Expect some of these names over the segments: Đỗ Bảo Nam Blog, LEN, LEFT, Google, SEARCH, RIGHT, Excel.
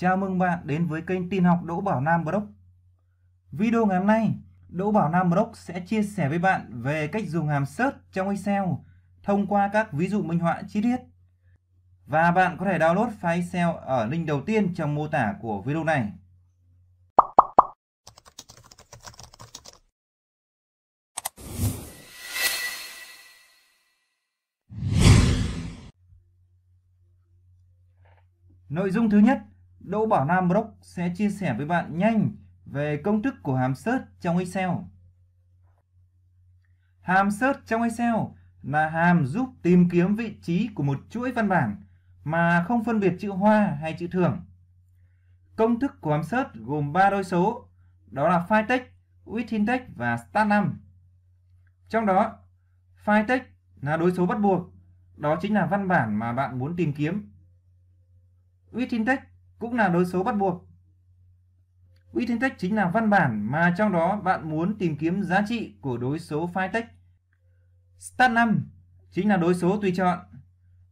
Chào mừng bạn đến với kênh tin học Đỗ Bảo Nam Blog. Video ngày hôm nay, Đỗ Bảo Nam Blog sẽ chia sẻ với bạn về cách dùng hàm search trong Excel thông qua các ví dụ minh họa chi tiết. Và bạn có thể download file Excel ở link đầu tiên trong mô tả của video này. Nội dung thứ nhất, Đỗ Bảo Nam Blog sẽ chia sẻ với bạn nhanh về công thức của hàm search trong Excel. Hàm search trong Excel là hàm giúp tìm kiếm vị trí của một chuỗi văn bản mà không phân biệt chữ hoa hay chữ thường. Công thức của hàm search gồm 3 đôi số, đó là find text, within text và start num. Trong đó, find text là đối số bắt buộc, đó chính là văn bản mà bạn muốn tìm kiếm. Within text cũng là đối số bắt buộc. Within text chính là văn bản mà trong đó bạn muốn tìm kiếm giá trị của đối số find text. Start num chính là đối số tùy chọn.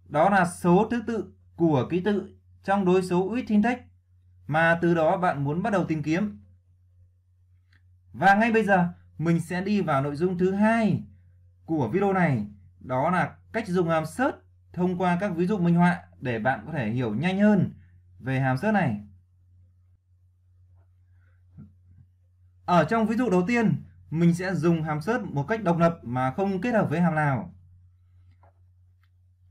Đó là số thứ tự của ký tự trong đối số within text mà từ đó bạn muốn bắt đầu tìm kiếm. Và ngay bây giờ mình sẽ đi vào nội dung thứ hai của video này, đó là cách dùng hàm search thông qua các ví dụ minh họa để bạn có thể hiểu nhanh hơn về hàm search này. Ở trong ví dụ đầu tiên, mình sẽ dùng hàm search một cách độc lập mà không kết hợp với hàm nào.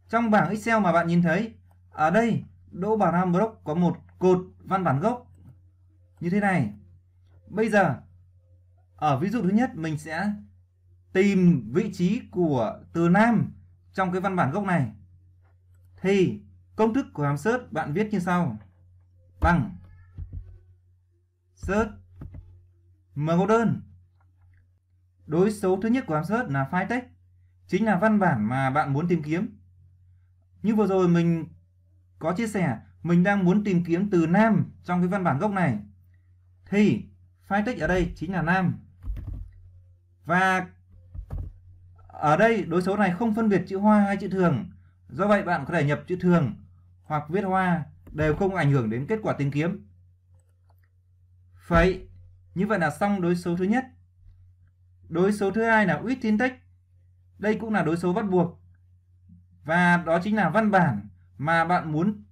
Trong bảng Excel mà bạn nhìn thấy, ở đây Đỗ Bảo Nam Blog có một cột văn bản gốc như thế này. Bây giờ, ở ví dụ thứ nhất mình sẽ tìm vị trí của từ Nam trong cái văn bản gốc này. Thì công thức của hàm search bạn viết như sau: bằng search mở mẫu đơn. Đối số thứ nhất của hàm search là find text, chính là văn bản mà bạn muốn tìm kiếm. Như vừa rồi mình có chia sẻ, mình đang muốn tìm kiếm từ Nam trong cái văn bản gốc này, thì find text ở đây chính là Nam. Và ở đây đối số này không phân biệt chữ hoa hay chữ thường, do vậy bạn có thể nhập chữ thường hoặc viết hoa đều không ảnh hưởng đến kết quả tìm kiếm. Vậy, như vậy là xong đối số thứ nhất. Đối số thứ hai là within text. Đây cũng là đối số bắt buộc. Và đó chính là văn bản mà bạn muốn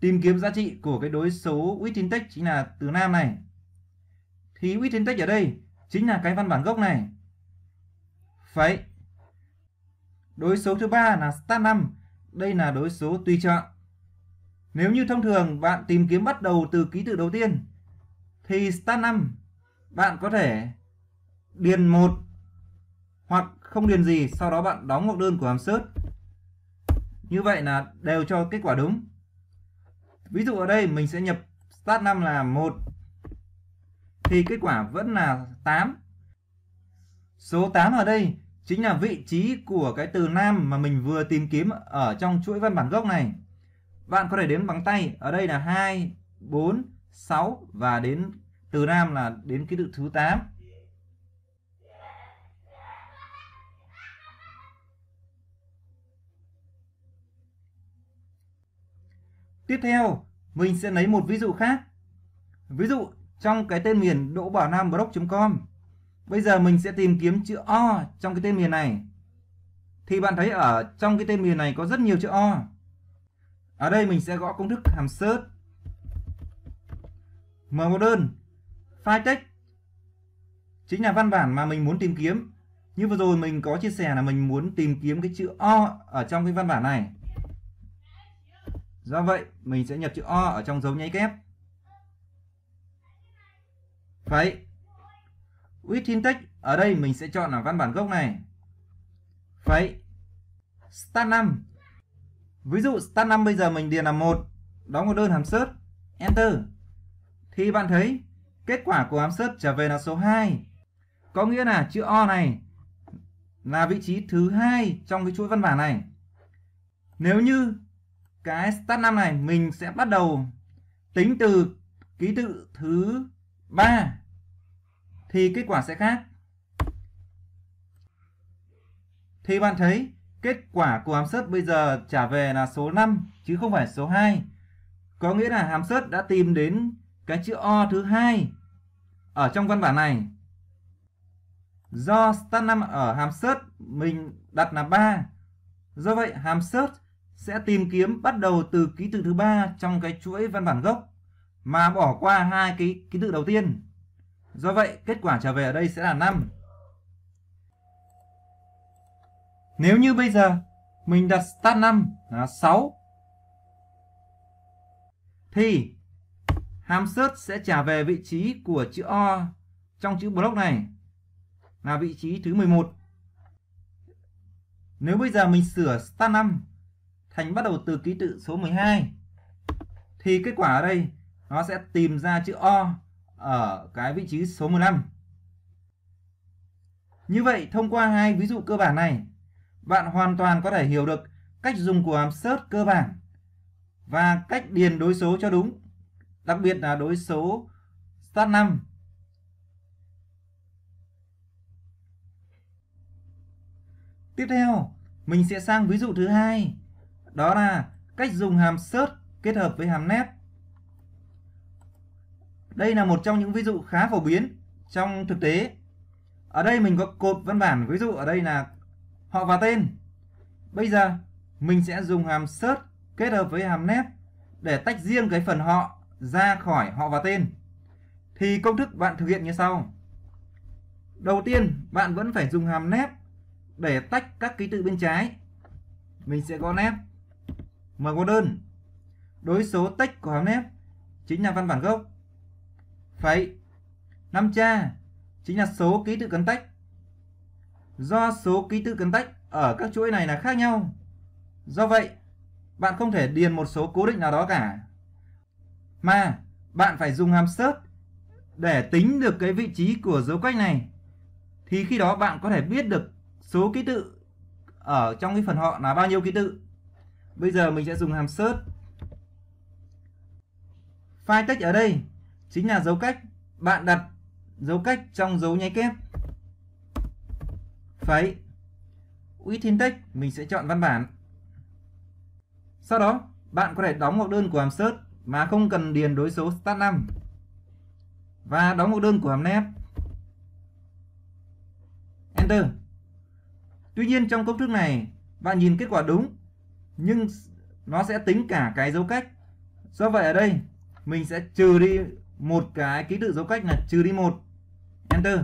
tìm kiếm giá trị của cái đối số within text chính là từ Nam này. Thì within text ở đây chính là cái văn bản gốc này. Vậy, đối số thứ ba là start num. Đây là đối số tùy chọn. Nếu như thông thường bạn tìm kiếm bắt đầu từ ký tự đầu tiên, thì start num bạn có thể điền 1 hoặc không điền gì, sau đó bạn đóng ngoặc đơn của hàm search. Như vậy là đều cho kết quả đúng. Ví dụ ở đây mình sẽ nhập start num là 1, thì kết quả vẫn là 8. Số 8 ở đây chính là vị trí của cái từ Nam mà mình vừa tìm kiếm ở trong chuỗi văn bản gốc này. Bạn có thể đếm bằng tay, ở đây là 2, 4, 6 và đến từ Nam là đến ký tự thứ 8. Tiếp theo, mình sẽ lấy một ví dụ khác. Ví dụ trong cái tên miền Đỗ Bảo Nam Blog.com. Bây giờ mình sẽ tìm kiếm chữ O trong cái tên miền này. Thì bạn thấy ở trong cái tên miền này có rất nhiều chữ O. Ở đây mình sẽ gõ công thức hàm search mở mẫu đơn, find text chính là văn bản mà mình muốn tìm kiếm. Như vừa rồi mình có chia sẻ là mình muốn tìm kiếm cái chữ O ở trong cái văn bản này. Do vậy mình sẽ nhập chữ O ở trong dấu nháy kép. Vậy, within text ở đây mình sẽ chọn là văn bản gốc này. Vậy, start num. Ví dụ start num bây giờ mình điền là 1, đóng ngoặc đơn hàm search, enter. Thì bạn thấy kết quả của hàm search trở về là số 2. Có nghĩa là chữ O này là vị trí thứ 2 trong cái chuỗi văn bản này. Nếu như cái start num này mình sẽ bắt đầu tính từ ký tự thứ 3 thì kết quả sẽ khác. Thì bạn thấy kết quả của hàm search bây giờ trả về là số 5 chứ không phải số 2. Có nghĩa là hàm search đã tìm đến cái chữ O thứ hai ở trong văn bản này. Do start num ở hàm search mình đặt là 3. Do vậy hàm search sẽ tìm kiếm bắt đầu từ ký tự thứ 3 trong cái chuỗi văn bản gốc mà bỏ qua hai cái ký tự đầu tiên. Do vậy kết quả trở về ở đây sẽ là 5. Nếu như bây giờ mình đặt start num là 6 thì hàm search sẽ trả về vị trí của chữ O trong chữ block này là vị trí thứ 11. Nếu bây giờ mình sửa start num thành bắt đầu từ ký tự số 12 thì kết quả ở đây nó sẽ tìm ra chữ O ở cái vị trí số 15. Như vậy thông qua hai ví dụ cơ bản này, bạn hoàn toàn có thể hiểu được cách dùng của hàm search cơ bản và cách điền đối số cho đúng, đặc biệt là đối số start num. Tiếp theo, mình sẽ sang ví dụ thứ hai, đó là cách dùng hàm search kết hợp với hàm left. Đây là một trong những ví dụ khá phổ biến trong thực tế. Ở đây mình có cột văn bản, ví dụ ở đây là họ và tên. Bây giờ mình sẽ dùng hàm search kết hợp với hàm left để tách riêng cái phần họ ra khỏi họ và tên. Thì công thức bạn thực hiện như sau. Đầu tiên bạn vẫn phải dùng hàm left để tách các ký tự bên trái. Mình sẽ có left mở cô đơn. Đối số text của hàm left chính là văn bản gốc. Phẩy namcha chính là số ký tự cần tách. Do số ký tự cần tách ở các chuỗi này là khác nhau, do vậy bạn không thể điền một số cố định nào đó cả, mà bạn phải dùng hàm search để tính được cái vị trí của dấu cách này. Thì khi đó bạn có thể biết được số ký tự ở trong cái phần họ là bao nhiêu ký tự. Bây giờ mình sẽ dùng hàm search. Find text ở đây chính là dấu cách. Bạn đặt dấu cách trong dấu nháy kép. Phẩy within text, mình sẽ chọn văn bản. Sau đó bạn có thể đóng mục đơn của hàm search mà không cần điền đối số start num, và đóng mục đơn của hàm left. Enter. Tuy nhiên trong công thức này bạn nhìn kết quả đúng, nhưng nó sẽ tính cả cái dấu cách. Do vậy ở đây mình sẽ trừ đi một cái ký tự dấu cách là trừ đi 1. Enter.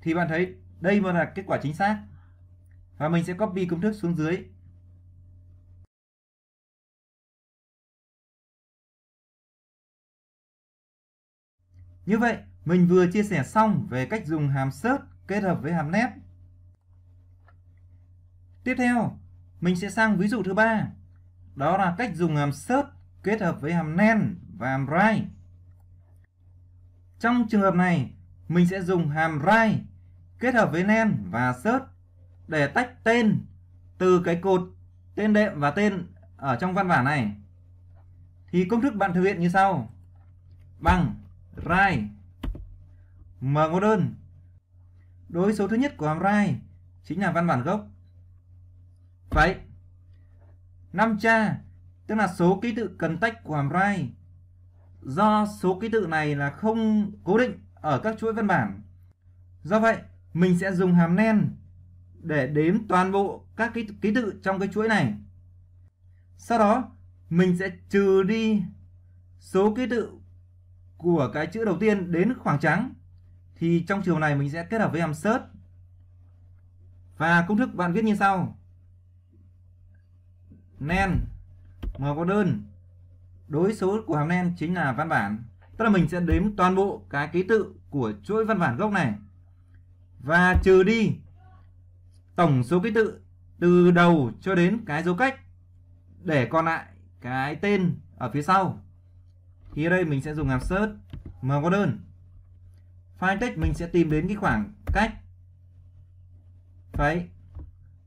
Thì bạn thấy đây mới là kết quả chính xác. Và mình sẽ copy công thức xuống dưới. Như vậy mình vừa chia sẻ xong về cách dùng hàm search kết hợp với hàm left. Tiếp theo mình sẽ sang ví dụ thứ 3, đó là cách dùng hàm search kết hợp với hàm len và hàm right. Trong trường hợp này mình sẽ dùng hàm right kết hợp với len và search để tách tên từ cái cột tên đệm và tên ở trong văn bản này. Thì công thức bạn thực hiện như sau. Bằng right mở ngoặc đơn, đối số thứ nhất của hàm right chính là văn bản gốc. Vậy namcha tức là số ký tự cần tách của hàm right. Do số ký tự này là không cố định ở các chuỗi văn bản, do vậy mình sẽ dùng hàm len để đếm toàn bộ các ký tự trong cái chuỗi này. Sau đó mình sẽ trừ đi số ký tự của cái chữ đầu tiên đến khoảng trắng. Thì trong trường này mình sẽ kết hợp với hàm search. Và công thức bạn viết như sau. Len mở ngoặc đơn, đối số của hàm len chính là văn bản. Tức là mình sẽ đếm toàn bộ cái ký tự của chuỗi văn bản gốc này và trừ đi tổng số ký tự từ đầu cho đến cái dấu cách, để còn lại cái tên ở phía sau. Thì ở đây mình sẽ dùng hàm search mở ngoặc đơn. Find text mình sẽ tìm đến cái khoảng cách. Đấy.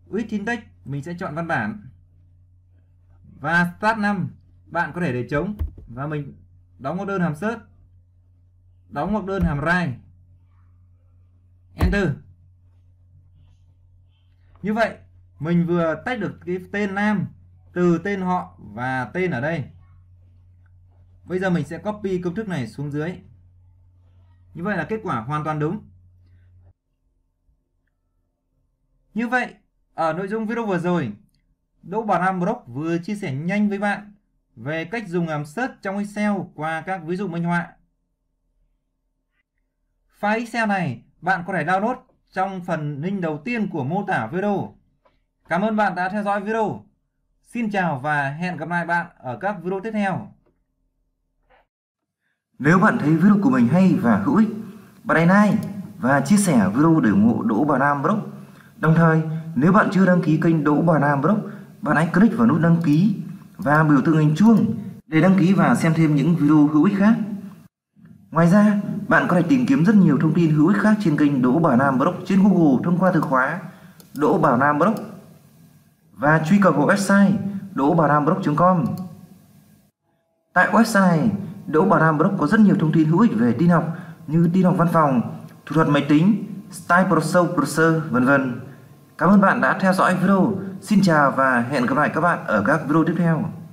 Within text mình sẽ chọn văn bản. Và start num bạn có thể để trống và mình đóng ngoặc đơn hàm search, đóng ngoặc đơn hàm right. Enter. Như vậy mình vừa tách được cái tên nam từ tên họ và tên ở đây. Bây giờ mình sẽ copy công thức này xuống dưới. Như vậy là kết quả hoàn toàn đúng. Như vậy, ở nội dung video vừa rồi, Đỗ Bảo Nam Blog vừa chia sẻ nhanh với bạn về cách dùng hàm search trong Excel qua các ví dụ minh họa. File Excel này bạn có thể download trong phần link đầu tiên của mô tả video. Cảm ơn bạn đã theo dõi video. Xin chào và hẹn gặp lại bạn ở các video tiếp theo. Nếu bạn thấy video của mình hay và hữu ích, bạn hãy like và chia sẻ video để ủng hộ Đỗ Bảo Nam Blog. Đồng thời, nếu bạn chưa đăng ký kênh Đỗ Bảo Nam Blog, bạn hãy click vào nút đăng ký và biểu tượng hình chuông để đăng ký và xem thêm những video hữu ích khác. Ngoài ra, bạn có thể tìm kiếm rất nhiều thông tin hữu ích khác trên kênh Đỗ Bảo Nam Blog trên Google thông qua từ khóa Đỗ Bảo Nam Blog và truy cập vào website dobaonamblog.com. Tại website này, Đỗ Bảo Nam Blog có rất nhiều thông tin hữu ích về tin học như tin học văn phòng, thủ thuật máy tính, style browser, vân vân. Cảm ơn bạn đã theo dõi video. Xin chào và hẹn gặp lại các bạn ở các video tiếp theo.